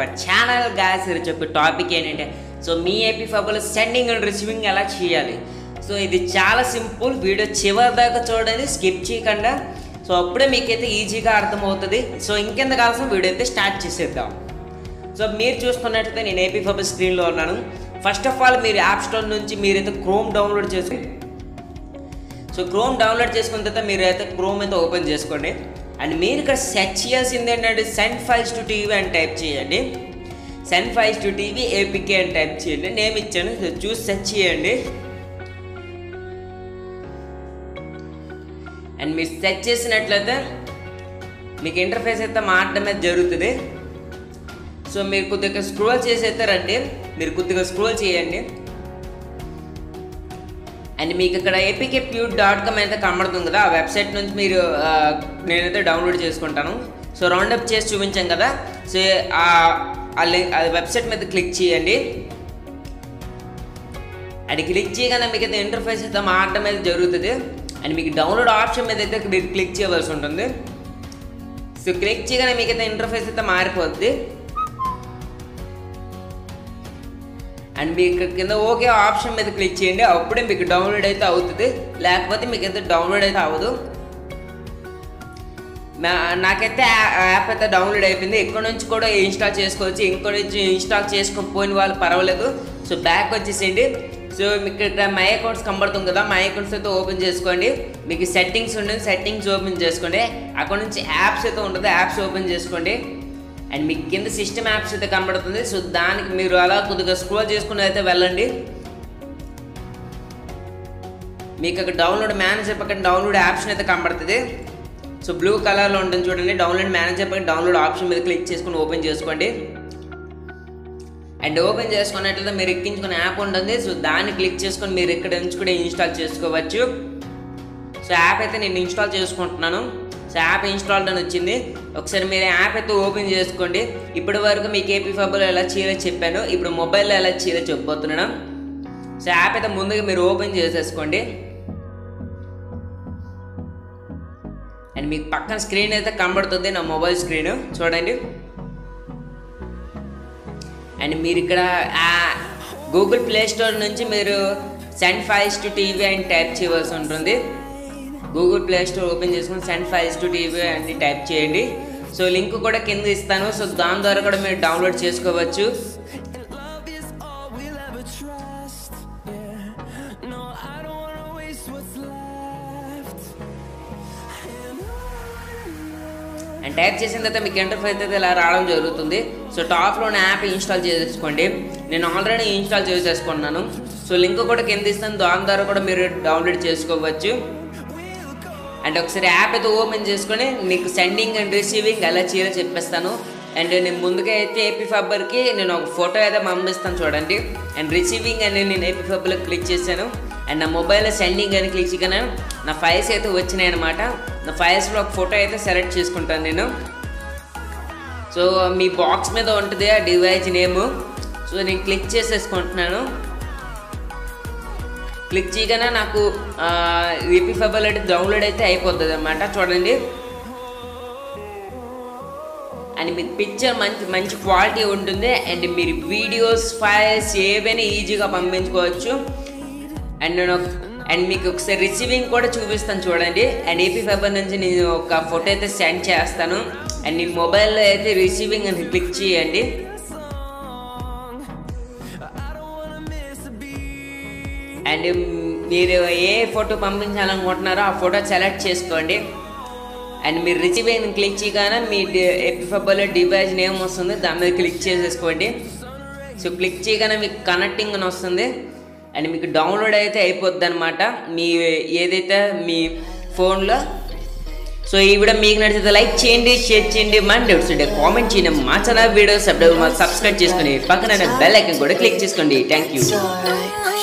our channel guys. Here is a topic so me AP fiber sending and receiving ela cheyali. So idi chaala simple video chivari daaka chodandi skip cheyakanda. So appude meeke aithe easy ga artham avutadi. So inkenda kalasam video aithe start chesedam. So meer chustunnattu nenu AP fiber screen lo unnanu. First of all meer app store nunchi meer aithe chrome download chesukondi. So chrome download chesukona tarvata meer aithe chrome aithe open chesukondi. And मेरे का search चेयाल्सिंदेंटंटे send files to TV and type चेयंडी send files to TV APK and type चेयंडी name इच्चानु choose search चेयंडी and मी search చేసినట్లయితే మీకు ఇంటర్‌ఫేస్ అయితే మారడమే జరుగుతది సో మీరు కొద్దిగా స్క్రోల్ చేసేతే రండి మీరు కొద్దిగా స్క్రోల్ చేయండి अंड मेकड़ apkpure.com अगर कनबड़ती कदा आ वेबसाइट ने डोनोडा सो रौंड अप चूपा कदा सो वेबसाइट क्लिक अभी क्लिक इंटरफेस मार्ग जरूरत अंक download option click so click interface मारीपदी अंड ओके ऑप्शन क्लिक अब डाउनलोड अवतुदी लेकिन डाउनलोड अवदू ऐप डाउनलोड इनको इंस्टा चुस्कुच्छे इंको इंस्टा चुस्कोन वाल पर्वे सो बैक वे सो मई अकौंट्स कनबड़ता कदा मई अकौंट्स ओपन चुस्को सेटिंग्स सेटिंग्स ओपन चुस्को अक्टे ऐप्स ऐप्स ओपन चुस्को అండ్ మీకు కింద సిస్టమ్ యాప్స్ అయితే కనబడుతుంది సో దానికి మీరు అలా కొద్దిగా స్క్రోల్ చేసుకుని అయితే వెళ్ళండి మీకు అక్కడ డౌన్లోడ్ మేనేజర్ పక్కన డౌన్లోడ్ ఆప్షన్ అయితే కనబడుతుంది సో బ్లూ కలర్ లో ఉంటుంది చూడండి డౌన్లోడ్ మేనేజర్ పక్కన డౌన్లోడ్ ఆప్షన్ మీద క్లిక్ చేసుకుని ఓపెన్ చేసుకోండి అండ్ ఓపెన్ చేసుకున్నట్లయితే మీరు ఎక్కించుకున్న యాప్ ఉంటుంది సో దాన్ని క్లిక్ చేసుకొని మీరు ఇక్కడ నుంచి కూడా ఇన్‌స్టాల్ చేసుకోవచ్చు సో యాప్ అయితే నేను ఇన్‌స్టాల్ చేసుకుంటున్నాను సో యాప్ ఇన్‌స్టాల్ అని వచ్చింది ఒకసారి మీరు యాప్ అయితే ఓపెన్ చేసుకోండి ఇప్పటివరకు మీకు AP fiber ఎలా చేయాలో చెప్పాను ఇప్పుడు మొబైల్ లో ఎలా చేయాలో చెప్పబోతున్నాను సో యాప్ అయితే ముందుగా మీరు ఓపెన్ చేసేసుకోండి అండ్ మీకు పక్కన స్క్రీన్ అయితే కనబడుతుంది నా మొబైల్ స్క్రీన్ చూడండి అండ్ మీరు ఇక్కడ Google Play Store నుంచి మీరు send files to TV అని టైప్ చేయాల్సి ఉంటుంది Google Play Store ओपन చేసుకొని send files to TV అని టైప్ చేయండి సో లింక్ కూడా కింద ఇస్తాను సో దాని ద్వారా కూడా మీరు డౌన్లోడ్ చేసుకోవచ్చు అండ్ టైప్ చేసిన తర్వాత మీకు ఇంటర్‌ఫేస్ అయితే ఇలా రావడం జరుగుతుంది సో టాప్ లోనే యాప్ ఇన్‌స్టాల్ చేసుకోండి నేను ఆల్రెడీ ఇన్‌స్టాల్ చేసుకున్నాను సో లింక్ కూడా కింద ఇస్తాను దాని ద్వారా కూడా మీరు డౌన్లోడ్ చేసుకోవచ్చు अंड ऐप ओपन चुस्को सेंडिंग अंड रिसीविंग अला चेयलो अंड मुझे AP fiber की नैन फोटो अगर पंस्ता चूँगी and receiving AP fiber click and ना मोबाइल सेंडिंग क्लिक ना फाइल्स अच्छे वचना ना फाइल्स फोटो अच्छे सेलेक्ट नैन सो मे बॉक्स मीद उंटदी आ डिवाइस नेम सो नीन click click AP fiber download अयिपोतदन्नमाट चूडंडी अंड पिक्चर मंची मंची क्वालिटी उंटुंदी अंड मीरु वीडियोस फाइल्स एवैना ईजीगा पंपिंचुकोवच्चु अंड अंड मीकु ओकसारि रिसीविंग कूडा चूपिस्तानु चूडंडी अंड AP fiber नुंचि नेनु ओक फोटो अयिते सेंड चेस्तानु अंड नी मोबाइल लो अयिते रिसीविंग अनि क्लिक चेयंडी అండ్ మీరు ఏ ఫోటో పంపించాలనుకుంటున్నారో ఆ ఫోటో సెలెక్ట్ చేసుకోండి అండ్ మీరు రిసీవింగ్ ని క్లిక్ చేయగానే మీ AP fiber డివైస్ నేమ్ వస్తుంది దాని మీద క్లిక్ చేసుకోండి సో క్లిక్ చేయగానే మీకు కనెక్టింగ్ అని వస్తుంది అండ్ మీకు డౌన్లోడ్ అయితే అయిపోద్దన్నమాట మీ ఏదైతే మీ ఫోన్ లో సో ఈ వీడియో మీకు నచ్చితే లైక్ చేయండి షేర్ చేయండి మండే వచ్చే కామెంట్ చేయండి మా ఛానల్ వీడియో సబ్స్క్రైబ్ చేసుకోండి పక్కన బెల్ ఐకాన్ కూడా క్లిక్ చేసుకోండి థాంక్యూ